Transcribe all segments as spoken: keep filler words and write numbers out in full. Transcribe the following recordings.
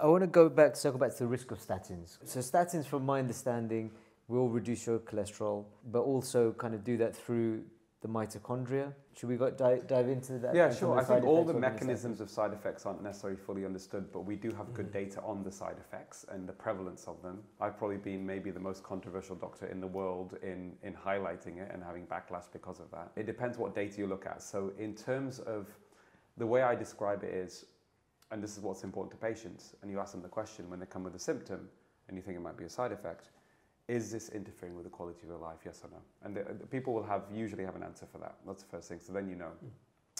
I want to go back, circle back to the risk of statins. So statins, from my understanding, will reduce your cholesterol, but also kind of do that through the mitochondria. Should we go dive, dive into that? Yeah, sure. I think all the mechanisms of side effects aren't necessarily fully understood, but we do have good data on the side effects and the prevalence of them. I've probably been maybe the most controversial doctor in the world in, in highlighting it and having backlash because of that. It depends what data you look at. So in terms of the way I describe it is, and this is what's important to patients, and you ask them the question when they come with a symptom and you think it might be a side effect, is this interfering with the quality of your life, yes or no? And the, the people will have, usually have an answer for that. That's the first thing, so then you know. Mm.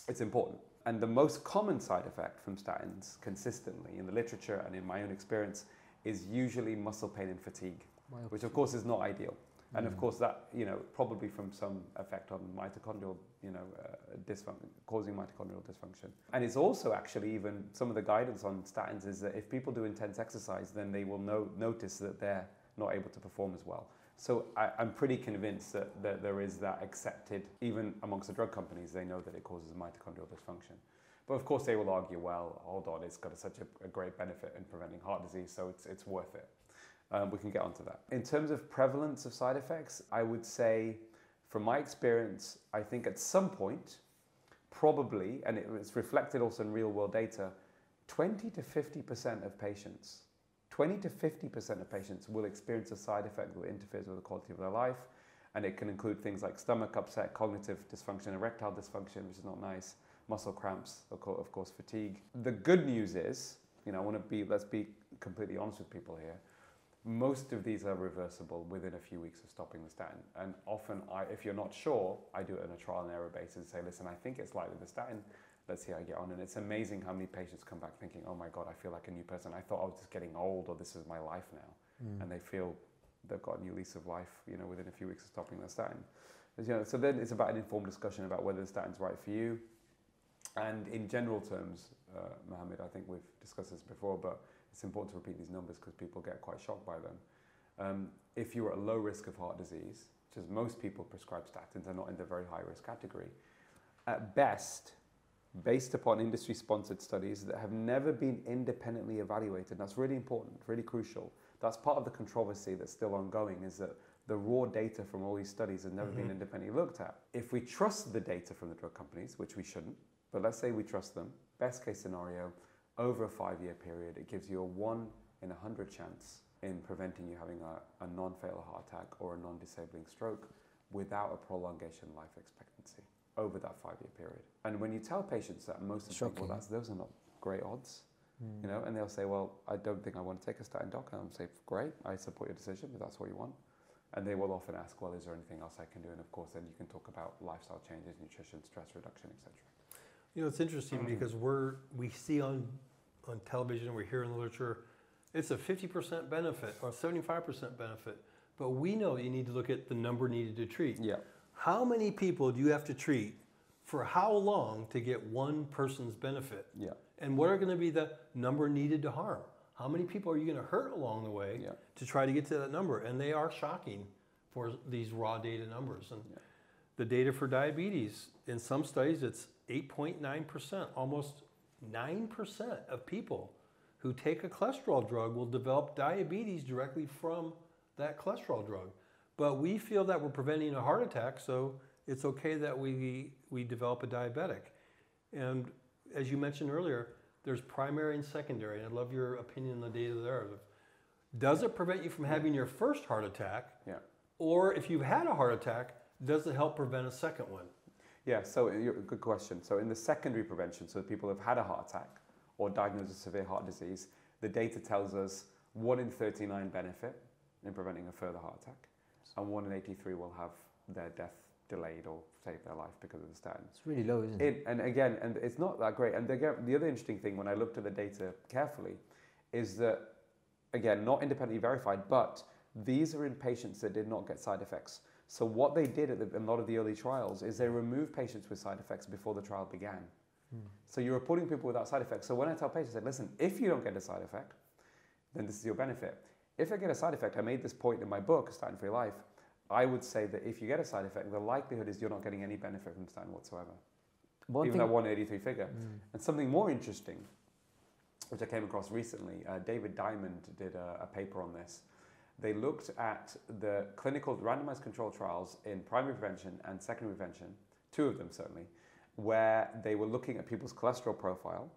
It's important. And the most common side effect from statins, consistently in the literature and in my own experience, is usually muscle pain and fatigue, wow. which of course is not ideal. Mm. And of course that, you know, probably from some effect on mitochondrial, you know, uh, dysfunction, causing mitochondrial dysfunction. And it's also actually even, some of the guidance on statins is that if people do intense exercise, then they will no, notice that they're not able to perform as well. So I, I'm pretty convinced that, that there is that accepted, even amongst the drug companies, they know that it causes mitochondrial dysfunction. But of course they will argue, well, hold on, it's got such a, a great benefit in preventing heart disease, so it's, it's worth it. Um, we can get onto that. In terms of prevalence of side effects, I would say, from my experience, I think at some point, probably, and it, it's reflected also in real world data, twenty to fifty percent of patients twenty to fifty percent of patients will experience a side effect that interferes with the quality of their life, and it can include things like stomach upset, cognitive dysfunction, erectile dysfunction, which is not nice, muscle cramps, of course, fatigue. The good news is, you know, I want to be, let's be completely honest with people here, most of these are reversible within a few weeks of stopping the statin. And often, I, if you're not sure, I do it on a trial and error basis and say, listen, I think it's likely the statin. Let's see how I get on. And it's amazing how many patients come back thinking, oh my God, I feel like a new person. I thought I was just getting old, or this is my life now. Mm. And they feel they've got a new lease of life, you know, within a few weeks of stopping their statin. But, you know, so then it's about an informed discussion about whether the statin's right for you. And in general terms, uh, Mohammed, I think we've discussed this before, but it's important to repeat these numbers because people get quite shocked by them. Um, if you are at low risk of heart disease, which is most people prescribed statins are not in the very high risk category, at best, based upon industry-sponsored studies that have never been independently evaluated. That's really important, really crucial. That's part of the controversy that's still ongoing, is that the raw data from all these studies has never mm-hmm. been independently looked at. If we trust the data from the drug companies, which we shouldn't, but let's say we trust them, best case scenario, over a five-year period, it gives you a one in a hundred chance in preventing you having a, a non-fatal heart attack or a non-disabling stroke without a prolongation life expectancy over that five-year period. And when you tell patients that, most of the people, that's, those are not great odds, mm. you know, and they'll say, well, I don't think I want to take a statin, doc. And I'll say, great, I support your decision, if that's what you want. And they will often ask, well, is there anything else I can do? And of course, then you can talk about lifestyle changes, nutrition, stress reduction, et cetera. You know, it's interesting mm. because we're, we see on, on television, we hear in the literature, it's a fifty percent benefit or seventy-five percent benefit, but we know you need to look at the number needed to treat. Yeah. How many people do you have to treat for how long to get one person's benefit? Yeah. And what are going to be the number needed to harm? How many people are you going to hurt along the way yeah. to try to get to that number? And they are shocking for these raw data numbers. And yeah. the data for diabetes, in some studies, it's eight point nine percent, almost nine percent of people who take a cholesterol drug will develop diabetes directly from that cholesterol drug. But we feel that we're preventing a heart attack, so it's okay that we, we develop a diabetic. And as you mentioned earlier, there's primary and secondary, and I love your opinion on the data there. Does it prevent you from having your first heart attack? Yeah. Or if you've had a heart attack, does it help prevent a second one? Yeah, so good question. So in the secondary prevention, so people have had a heart attack or diagnosed with severe heart disease, the data tells us one in thirty-nine benefit in preventing a further heart attack. And one in eighty-three will have their death delayed or save their life because of the statin. It's really low, isn't it? it and again, and it's not that great. And the, the other interesting thing, when I looked at the data carefully, is that, again, not independently verified, but these are in patients that did not get side effects. So what they did at the, in a lot of the early trials is they removed patients with side effects before the trial began. Hmm. So you're reporting people without side effects. So when I tell patients, I said, listen, if you don't get a side effect, then this is your benefit. If I get a side effect, I made this point in my book, Statin-Free Life, I would say that if you get a side effect, the likelihood is you're not getting any benefit from statin whatsoever, one even that one eighty-three figure. Mm. And something more interesting which I came across recently. Uh, David Diamond did a, a paper on this. They looked at the clinical randomized control trials in primary prevention and secondary prevention, two of them certainly, where they were looking at people's cholesterol profile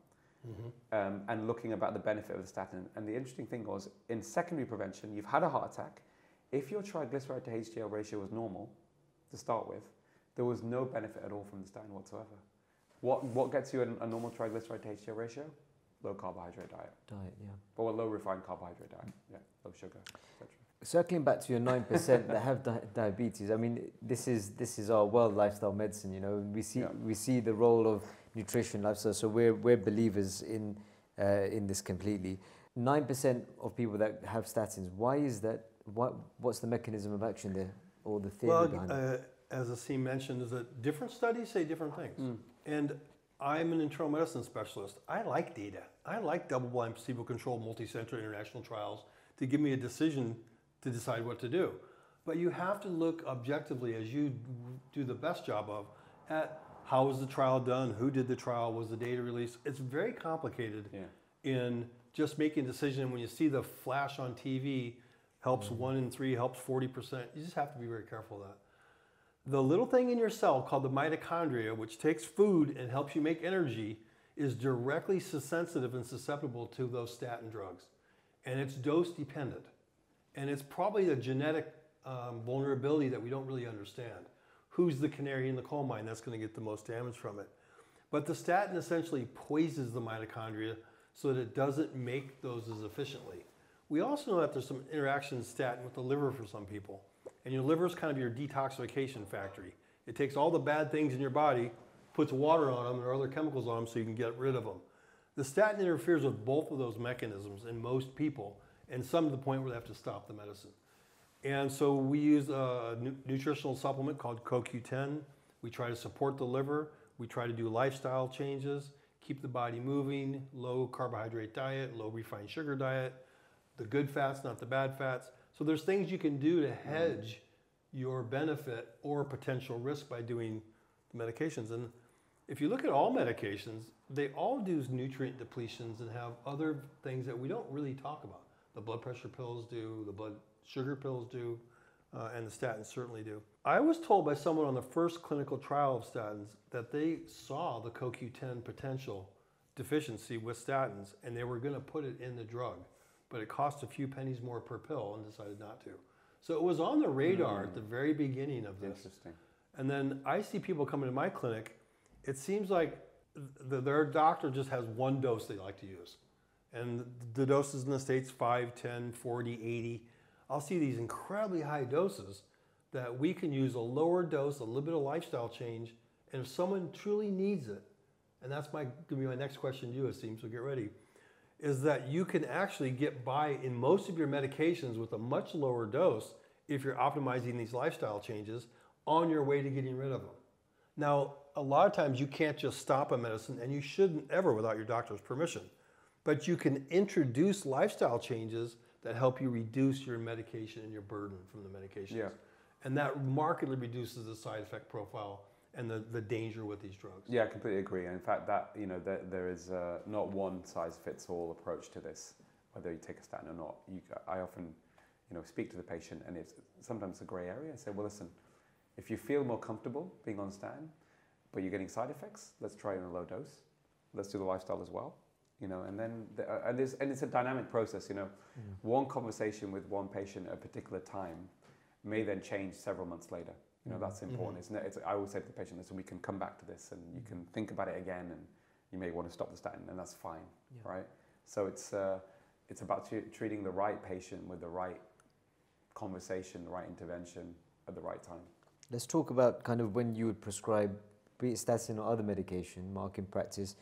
mm-hmm. um, and looking about the benefit of the statin. And the interesting thing was, in secondary prevention, you've had a heart attack. If your triglyceride to H D L ratio was normal to start with, there was no benefit at all from the statin whatsoever. What, what gets you a, a normal triglyceride to H D L ratio? Low carbohydrate diet. Diet, yeah. Or a low refined carbohydrate diet, yeah, low sugar, et cetera. Circling back to your nine percent that have di diabetes, I mean, this is this is our world lifestyle medicine, you know. We see yeah. we see the role of nutrition, lifestyle. So we're we're believers in uh, in this completely. nine percent of people that have statins, why is that? What what's the mechanism of action there, or the theory well, behind uh, it? As Asim mentioned, is that different studies say different things, mm. and I'm an internal medicine specialist. I like data. I like double-blind, placebo-controlled, multi-center international trials to give me a decision to decide what to do. But you have to look objectively, as you do the best job of, at how was the trial done, who did the trial, was the data released. It's very complicated yeah. in just making a decision. When you see the flash on T V, helps mm-hmm. one in three, helps forty percent. You just have to be very careful of that. The little thing in your cell called the mitochondria, which takes food and helps you make energy, is directly sensitive and susceptible to those statin drugs. And it's dose dependent. And it's probably a genetic um, vulnerability that we don't really understand. Who's the canary in the coal mine that's going to get the most damage from it? But the statin essentially poises the mitochondria so that it doesn't make those as efficiently. We also know that there's some interaction in statin with the liver for some people. And your liver is kind of your detoxification factory. It takes all the bad things in your body, puts water on them or other chemicals on them so you can get rid of them. The statin interferes with both of those mechanisms in most people, and some to the point where they have to stop the medicine. And so we use a nu nutritional supplement called Co Q ten. We try to support the liver. We try to do lifestyle changes, keep the body moving, low carbohydrate diet, low refined sugar diet, the good fats, not the bad fats. So there's things you can do to hedge your benefit or potential risk by doing medications. And if you look at all medications, they all do nutrient depletions and have other things that we don't really talk about. The blood pressure pills do, the blood sugar pills do, uh, and the statins certainly do. I was told by someone on the first clinical trial of statins that they saw the Co Q ten potential deficiency with statins, and they were going to put it in the drug. But it cost a few pennies more per pill and decided not to. So it was on the radar mm. at the very beginning of this. Interesting. And then I see people coming to my clinic, it seems like the, their doctor just has one dose they like to use. And the doses in the States, five, ten, forty, eighty. I'll see these incredibly high doses that we can use a lower dose, a little bit of lifestyle change, and if someone truly needs it, and that's my, gonna be my next question to you, Asim, so get ready, is that you can actually get by in most of your medications with a much lower dose if you're optimizing these lifestyle changes on your way to getting rid of them. Now, a lot of times you can't just stop a medicine, and you shouldn't ever without your doctor's permission, but you can introduce lifestyle changes that help you reduce your medication and your burden from the medications. Yeah. And that markedly reduces the side effect profile and the, the danger with these drugs. Yeah, I completely agree. And in fact, that you know, there, there is uh, not one size fits all approach to this, whether you take a statin or not. You, I often, you know, speak to the patient, and it's sometimes a grey area. I say, well, listen, if you feel more comfortable being on statin, but you're getting side effects, let's try it in a low dose. Let's do the lifestyle as well, you know. And then, the, uh, and this, and it's a dynamic process, you know. Mm. One conversation with one patient at a particular time may then change several months later. You know, that's important. Mm-hmm. it's, it's, I always say to the patient, listen, we can come back to this and you can think about it again, and you may want to stop the statin, and that's fine, yeah. right? So it's, uh, it's about treating the right patient with the right conversation, the right intervention at the right time. Let's talk about kind of when you would prescribe, be it statin or other medication, Mark, in practice.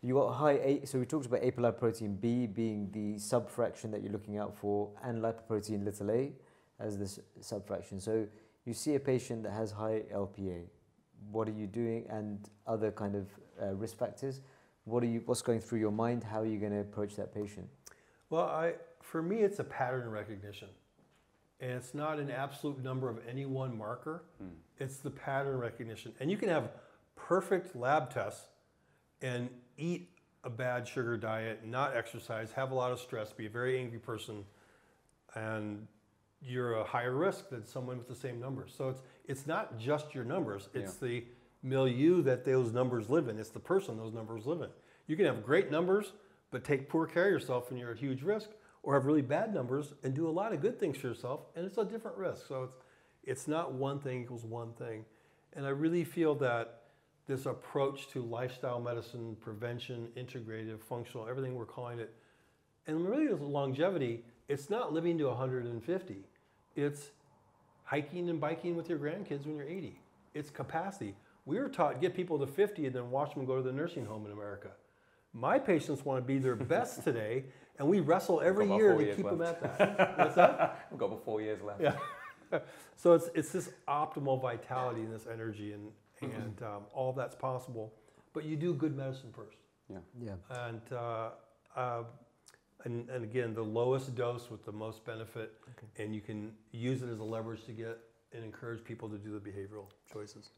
You got high, a so we talked about apolipoprotein B being the subfraction that you're looking out for, and lipoprotein little a as the subfraction. So you see a patient that has high L P A, what are you doing, and other kind of uh, risk factors? What are you, what's going through your mind? How are you going to approach that patient? Well, I, for me, it's a pattern recognition. And it's not an absolute number of any one marker. Mm. It's the pattern recognition. And you can have perfect lab tests and eat a bad sugar diet, not exercise, have a lot of stress, be a very angry person, and you're a higher risk than someone with the same numbers. So it's, it's not just your numbers, it's yeah. the milieu that those numbers live in. It's the person those numbers live in. You can have great numbers, but take poor care of yourself and you're at huge risk, or have really bad numbers and do a lot of good things for yourself, and it's a different risk. So it's, it's not one thing equals one thing. And I really feel that this approach to lifestyle medicine, prevention, integrative, functional, everything we're calling it, and really with longevity, it's not living to a hundred and fifty. It's hiking and biking with your grandkids when you're eighty. It's capacity. We were taught get people to fifty and then watch them go to the nursing home in America. My patients want to be their best today, and we wrestle every year to keep left. them at that. What's that? We've got about four years left. Yeah. So it's, it's this optimal vitality and this energy, and, and um, all that's possible. But you do good medicine first. Yeah. Yeah. And, uh, uh, and, and again, the lowest dose with the most benefit, okay. and you can use it as a leverage to get and encourage people to do the behavioral choices.